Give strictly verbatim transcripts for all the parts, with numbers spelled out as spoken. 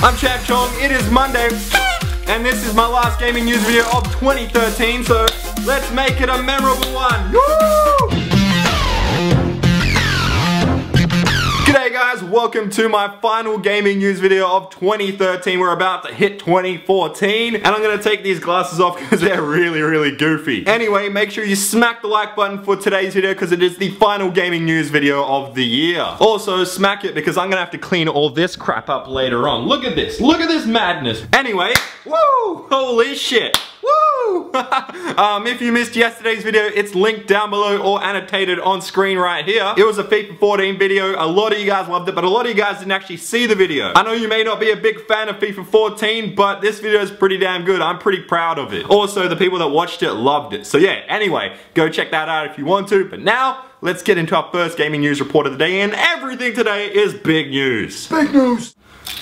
I'm Champ Chong, it is Monday, and this is my last gaming news video of twenty thirteen, so let's make it a memorable one. Woo! G'day guys, welcome to my final gaming news video of twenty thirteen. We're about to hit twenty fourteen, and I'm gonna take these glasses off because they're really, really goofy. Anyway, make sure you smack the like button for today's video because it is the final gaming news video of the year. Also, smack it because I'm gonna have to clean all this crap up later on. Look at this, look at this madness. Anyway, woo, holy shit. um, if you missed yesterday's video, it's linked down below or annotated on screen right here. It was a FIFA fourteen video. A lot of you guys loved it, but a lot of you guys didn't actually see the video. I know you may not be a big fan of FIFA fourteen, but this video is pretty damn good. I'm pretty proud of it. Also, the people that watched it loved it. So yeah, anyway, go check that out if you want to. But now, let's get into our first gaming news report of the day, and everything today is big news. Big news!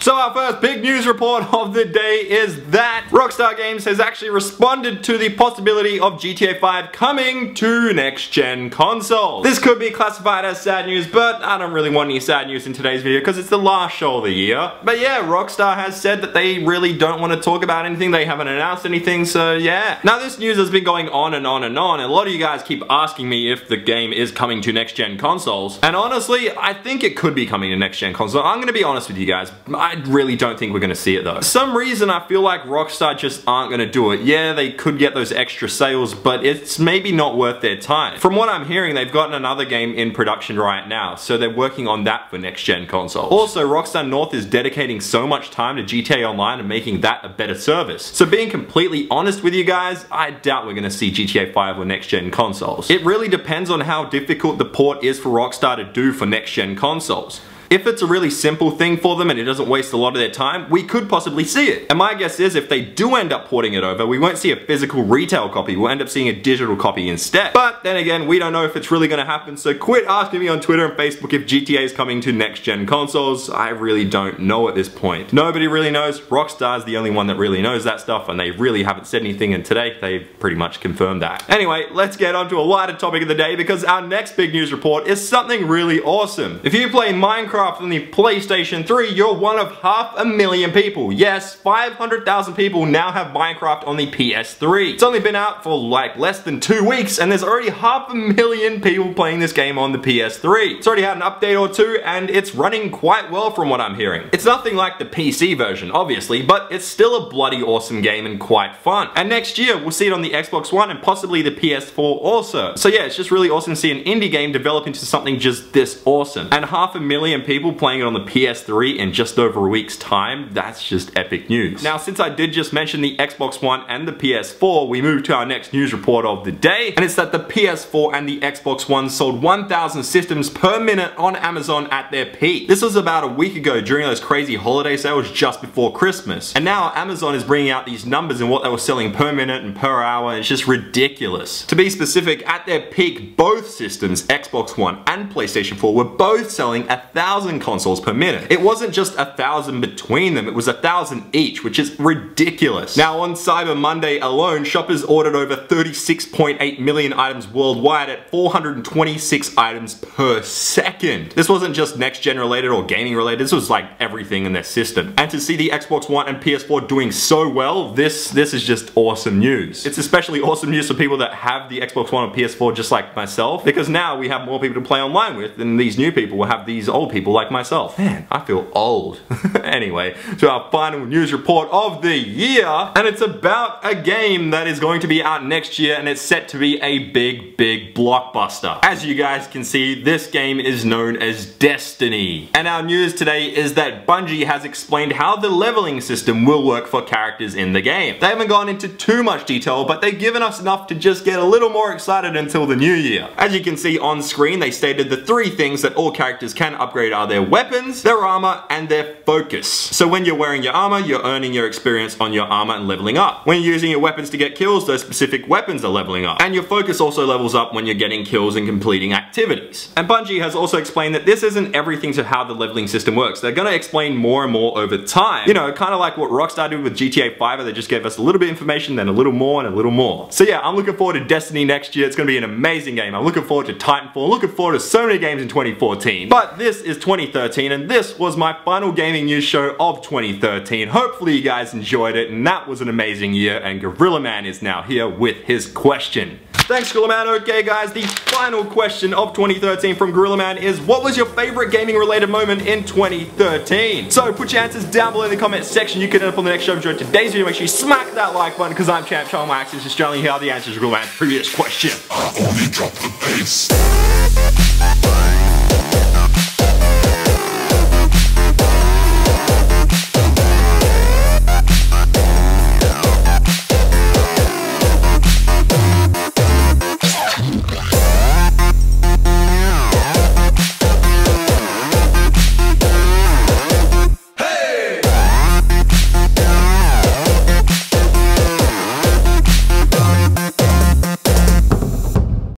So our first big news report of the day is that Rockstar Games has actually responded to the possibility of G T A five coming to next-gen consoles. This could be classified as sad news, but I don't really want any sad news in today's video because it's the last show of the year. But yeah, Rockstar has said that they really don't want to talk about anything, they haven't announced anything, so yeah. Now this news has been going on and on and on, and a lot of you guys keep asking me if the game is coming to next-gen consoles. And honestly, I think it could be coming to next-gen consoles. I'm going to be honest with you guys. I really don't think we're going to see it though. For some reason I feel like Rockstar just aren't going to do it. Yeah, they could get those extra sales, but it's maybe not worth their time. From what I'm hearing, they've gotten another game in production right now, so they're working on that for next-gen consoles. Also, Rockstar North is dedicating so much time to G T A Online and making that a better service. So being completely honest with you guys, I doubt we're going to see G T A five or next-gen consoles. It really depends on how difficult the port is for Rockstar to do for next-gen consoles. If it's a really simple thing for them and it doesn't waste a lot of their time, we could possibly see it. And my guess is if they do end up porting it over, we won't see a physical retail copy, we'll end up seeing a digital copy instead. But then again, we don't know if it's really going to happen, so quit asking me on Twitter and Facebook if G T A is coming to next-gen consoles. I really don't know at this point. Nobody really knows. Rockstar's the only one that really knows that stuff, and they really haven't said anything, and today they've pretty much confirmed that. Anyway, let's get on to a lighter topic of the day because our next big news report is something really awesome. If you play Minecraft on the PlayStation three, you're one of half a million people. Yes, five hundred thousand people now have Minecraft on the P S three. It's only been out for like less than two weeks and there's already half a million people playing this game on the P S three. It's already had an update or two and it's running quite well from what I'm hearing. It's nothing like the P C version, obviously, but it's still a bloody awesome game and quite fun. And next year, we'll see it on the Xbox One and possibly the P S four also. So yeah, it's just really awesome to see an indie game develop into something just this awesome. And half a million people playing it on the P S three in just over a week's time, that's just epic news. Now, since I did just mention the Xbox One and the P S four, we move to our next news report of the day, and it's that the P S four and the Xbox One sold one thousand systems per minute on Amazon at their peak. This was about a week ago during those crazy holiday sales just before Christmas. And now Amazon is bringing out these numbers and what they were selling per minute and per hour, and it's just ridiculous. To be specific, at their peak, both systems, Xbox One and PlayStation four, were both selling a thousand thousand consoles per minute. It wasn't just a thousand between them, it was a thousand each, which is ridiculous. Now on Cyber Monday alone, shoppers ordered over thirty-six point eight million items worldwide at four hundred twenty-six items per second. This wasn't just next-gen related or gaming related, this was like everything in their system. And to see the Xbox One and P S four doing so well, this, this is just awesome news. It's especially awesome news for people that have the Xbox One or P S four just like myself, because now we have more people to play online with, and these new people will have these old people like myself. Man, I feel old. Anyway, to our final news report of the year, and it's about a game that is going to be out next year, and it's set to be a big, big blockbuster. As you guys can see, this game is known as Destiny. And our news today is that Bungie has explained how the leveling system will work for characters in the game. They haven't gone into too much detail, but they've given us enough to just get a little more excited until the new year. As you can see on screen, they stated the three things that all characters can upgrade are their weapons, their armor, and their focus. So when you're wearing your armor, you're earning your experience on your armor and leveling up. When you're using your weapons to get kills, those specific weapons are leveling up. And your focus also levels up when you're getting kills and completing activities. And Bungie has also explained that this isn't everything to how the leveling system works. They're gonna explain more and more over time. You know, kind of like what Rockstar did with G T A five, where they just gave us a little bit of information, then a little more, and a little more. So yeah, I'm looking forward to Destiny next year. It's gonna be an amazing game. I'm looking forward to Titanfall. I'm looking forward to so many games in twenty fourteen. But this is twenty thirteen, and this was my final gaming news show of twenty thirteen. Hopefully you guys enjoyed it, and that was an amazing year, and Gorilla Man is now here with his question. Thanks, Gorilla Man. Okay guys, the final question of twenty thirteen from Gorilla Man is, what was your favorite gaming related moment in twenty thirteen? So put your answers down below in the comment section. You can end up on the next show. Enjoy today's video. Make sure you smack that like button, because I'm Champ Chong, my accent is Australian. Here are the answers to Gorilla Man's previous question. I only dropped the bass.